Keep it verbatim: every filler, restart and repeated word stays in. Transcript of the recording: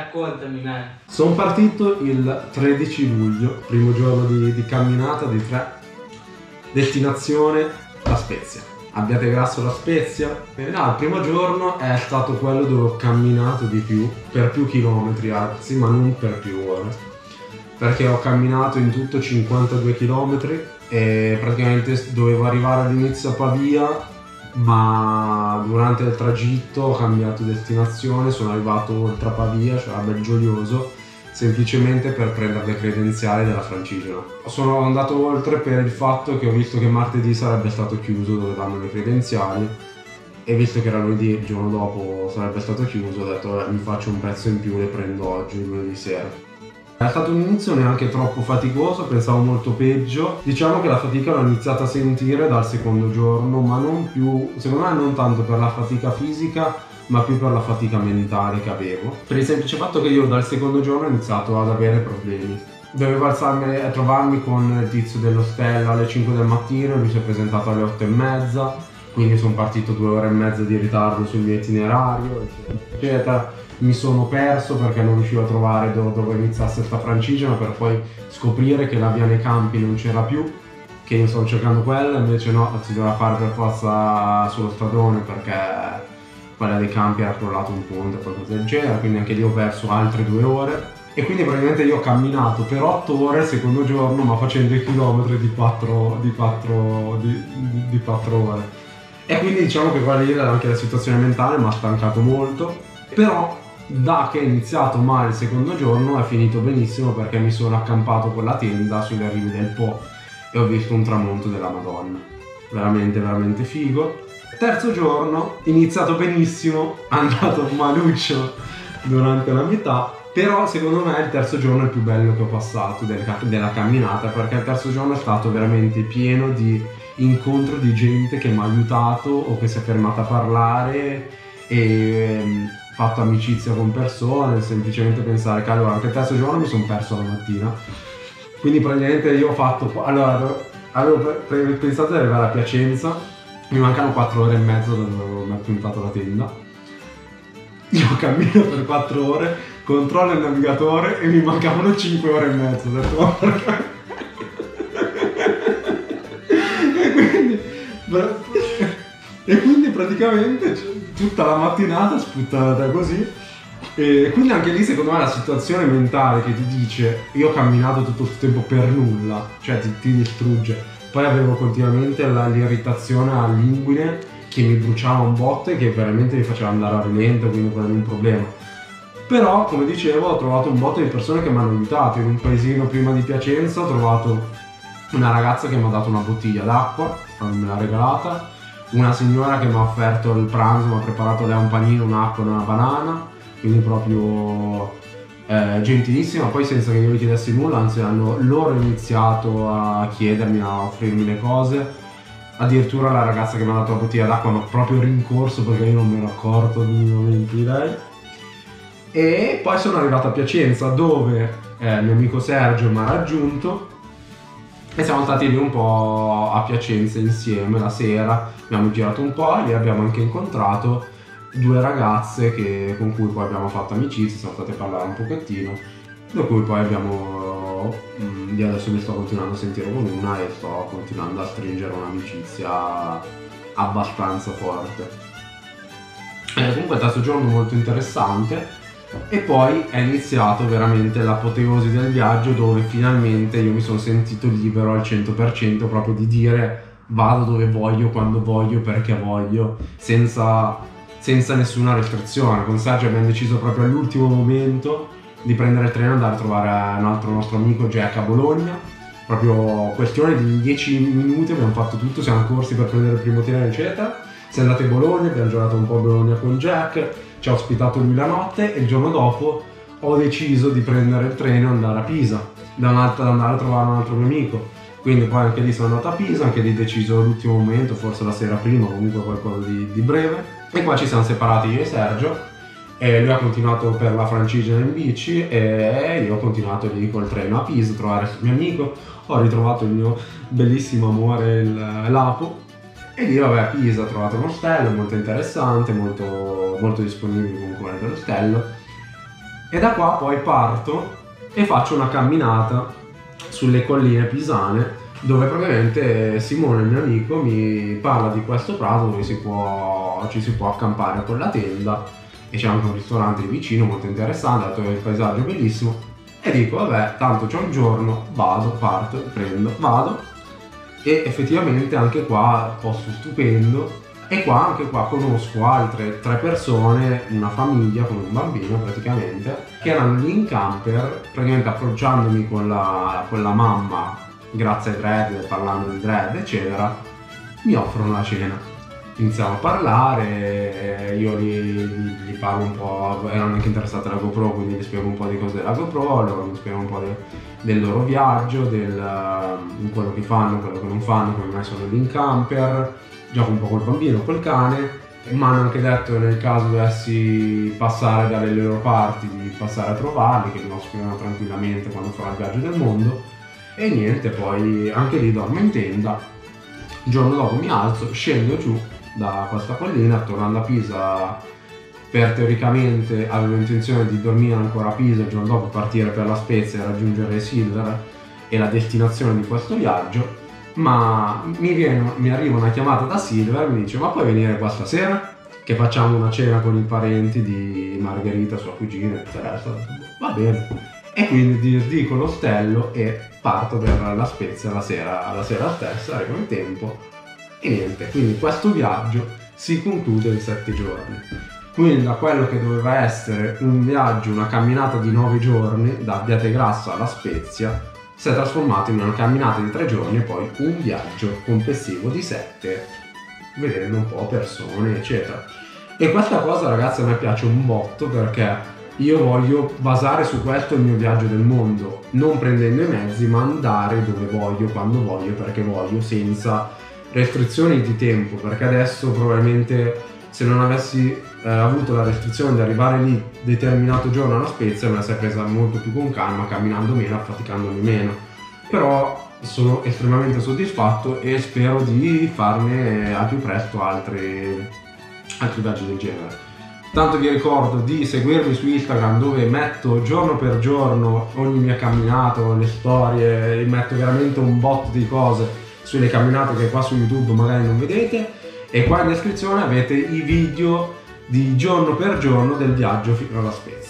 raccontami, man. Sono partito il tredici luglio, primo giorno di, di camminata di tre. Destinazione La Spezia. Abbiategrasso La Spezia. E no, il primo giorno è stato quello dove ho camminato di più, per più chilometri anzi, ma non per più ore. Perché ho camminato in tutto cinquantadue chilometri e praticamente dovevo arrivare all'inizio a Pavia, ma durante il tragitto ho cambiato destinazione, sono arrivato oltre a Pavia, cioè a Belgioioso, semplicemente per prendere le credenziali della Francigena. Sono andato oltre per il fatto che ho visto che martedì sarebbe stato chiuso dove danno le credenziali, e visto che era lunedì il giorno dopo sarebbe stato chiuso, ho detto mi faccio un pezzo in più, le prendo oggi lunedì sera. È stato un inizio neanche troppo faticoso, pensavo molto peggio. Diciamo che la fatica l'ho iniziata a sentire dal secondo giorno, ma non più, secondo me non tanto per la fatica fisica, ma più per la fatica mentale che avevo. Per il semplice fatto che io dal secondo giorno ho iniziato ad avere problemi. Dovevo alzarmi a trovarmi con il tizio dell'ostello alle cinque del mattino, lui si è presentato alle otto e mezza, quindi sono partito due ore e mezza di ritardo sul mio itinerario, eccetera. Mi sono perso perché non riuscivo a trovare dove, dove iniziasse sta Francigena, per poi scoprire che la via nei campi non c'era più, che io stavo cercando quella, invece no, si doveva fare per forza sullo stradone perché quella dei campi era crollato un ponte o qualcosa del genere, quindi anche lì ho perso altre due ore. E quindi praticamente io ho camminato per otto ore il secondo giorno, ma facendo i chilometri di quattro ore. E quindi diciamo che quella lì era anche la situazione mentale, mi ha stancato molto, però da che è iniziato male il secondo giorno è finito benissimo, perché mi sono accampato con la tenda sulle rive del Po e ho visto un tramonto della Madonna, veramente veramente figo. Terzo giorno, iniziato benissimo, andato maluccio durante la metà, però secondo me il terzo giorno è il più bello che ho passato della camminata, perché il terzo giorno è stato veramente pieno di incontro di gente che mi ha aiutato o che si è fermata a parlare, e fatto amicizia con persone, semplicemente pensare che allora anche il terzo giorno mi sono perso la mattina, quindi praticamente io ho fatto, allora avevo pensato di arrivare a Piacenza, mi mancano quattro ore e mezzo da dove avevo puntato la tenda, io cammino per quattro ore, controllo il navigatore e mi mancavano cinque ore e mezzo, ho detto ma perché? e quindi e quindi praticamente tutta la mattinata sputtata così, e quindi anche lì secondo me la situazione mentale che ti dice io ho camminato tutto questo tempo per nulla, cioè ti, ti distrugge. Poi avevo continuamente l'irritazione alla linguine che mi bruciava un botto e che veramente mi faceva andare a rilento, quindi quello era un problema. Però come dicevo ho trovato un botto di persone che mi hanno aiutato. In un paesino prima di Piacenza ho trovato una ragazza che mi ha dato una bottiglia d'acqua, me l'ha regalata, una signora che mi ha offerto il pranzo, mi ha preparato lei un panino, un'acqua e una banana, quindi proprio eh, gentilissima, poi senza che io gli chiedessi nulla, anzi hanno loro iniziato a chiedermi, a offrirmi le cose. Addirittura la ragazza che mi ha dato la bottiglia d'acqua mi ha proprio rincorso perché io non me ero accorto minimamente di lei. E poi sono arrivato a Piacenza dove eh, il mio amico Sergio mi ha raggiunto e siamo stati lì un po' a Piacenza insieme la sera, abbiamo girato un po' e lì abbiamo anche incontrato due ragazze che, con cui poi abbiamo fatto amicizia, siamo state a parlare un pochettino, da cui poi abbiamo, io adesso mi sto continuando a sentire con una e sto continuando a stringere un'amicizia abbastanza forte. Eh, comunque è stato un giorno molto interessante. E poi è iniziato veramente l'apoteosi del viaggio, dove finalmente io mi sono sentito libero al cento per cento, proprio di dire vado dove voglio, quando voglio, perché voglio, senza, senza nessuna restrizione. Con Sergio abbiamo deciso proprio all'ultimo momento di prendere il treno e andare a trovare un altro nostro amico Jack a Bologna, proprio questione di dieci minuti abbiamo fatto tutto, siamo corsi per prendere il primo treno eccetera, siamo andati a Bologna, abbiamo giocato un po' a Bologna con Jack, ci ha ospitato lui la notte e il giorno dopo ho deciso di prendere il treno e andare a Pisa, da un'altra, andare a trovare un altro mio amico. Quindi poi anche lì sono andato a Pisa, anche lì ho deciso all'ultimo momento, forse la sera prima, comunque qualcosa di, di breve. E qua ci siamo separati io e Sergio, e lui ha continuato per la Francigena in bici e io ho continuato lì col treno a Pisa, a trovare il mio amico, ho ritrovato il mio bellissimo amore, il Lapo. E lì vabbè, a Pisa ho trovato un ostello molto interessante, molto, molto disponibile comunque dell'ostello, e da qua poi parto e faccio una camminata sulle colline pisane, dove praticamente Simone, il mio amico, mi parla di questo prato dove si può, ci si può accampare con la tenda e c'è anche un ristorante vicino molto interessante, dato che il paesaggio è bellissimo, e dico vabbè, tanto c'è un giorno, vado, parto, prendo, vado, e effettivamente anche qua posto stupendo, e qua anche qua conosco altre tre persone, una famiglia con un bambino praticamente, che erano lì in camper, praticamente approcciandomi con la, con la mamma, grazie ai dread, parlando di dread eccetera, mi offrono la cena. Iniziamo a parlare, io gli, gli parlo un po', erano anche interessati alla GoPro, quindi gli spiego un po' di cose della GoPro, loro mi spiegano un po' de, del loro viaggio, del quello che fanno, quello che non fanno, come mai sono lì in camper, gioco un po' col bambino, col cane, e mi hanno anche detto nel caso dovessi passare dalle loro parti di passare a trovarli, che mi ospitano tranquillamente quando farò il viaggio del mondo. E niente, poi anche lì dormo in tenda, il giorno dopo mi alzo, scendo giù da questa collina, tornando a Pisa, per teoricamente avevo intenzione di dormire ancora a Pisa, il giorno dopo partire per la Spezia e raggiungere Silver e la destinazione di questo viaggio, ma mi, viene, mi arriva una chiamata da Silver, mi dice ma puoi venire qua stasera? Che facciamo una cena con i parenti di Margherita, sua cugina e tutto il resto. Va bene. E quindi dico l'ostello e parto per la Spezia la sera, alla sera stessa, arrivo in tempo e niente. Quindi questo viaggio si conclude in sette giorni. Quindi da quello che doveva essere un viaggio, una camminata di nove giorni, da Abbiategrasso alla Spezia, si è trasformato in una camminata di tre giorni e poi un viaggio complessivo di sette, vedendo un po' persone eccetera. E questa cosa ragazzi a me piace un botto, perché io voglio basare su questo il mio viaggio del mondo, non prendendo i mezzi ma andare dove voglio, quando voglio, perché voglio, senza restrizioni di tempo, perché adesso probabilmente se non avessi eh, avuto la restrizione di arrivare lì determinato giorno alla Spezia me la sarei presa molto più con calma, camminando meno, affaticandomi meno. Però sono estremamente soddisfatto e spero di farne al più presto altri, altri viaggi del genere. Tanto vi ricordo di seguirmi su Instagram, dove metto giorno per giorno ogni mia camminata, le storie, metto veramente un botto di cose sulle camminate che qua su YouTube magari non vedete, e qua in descrizione avete i video di giorno per giorno del viaggio fino alla Spezia.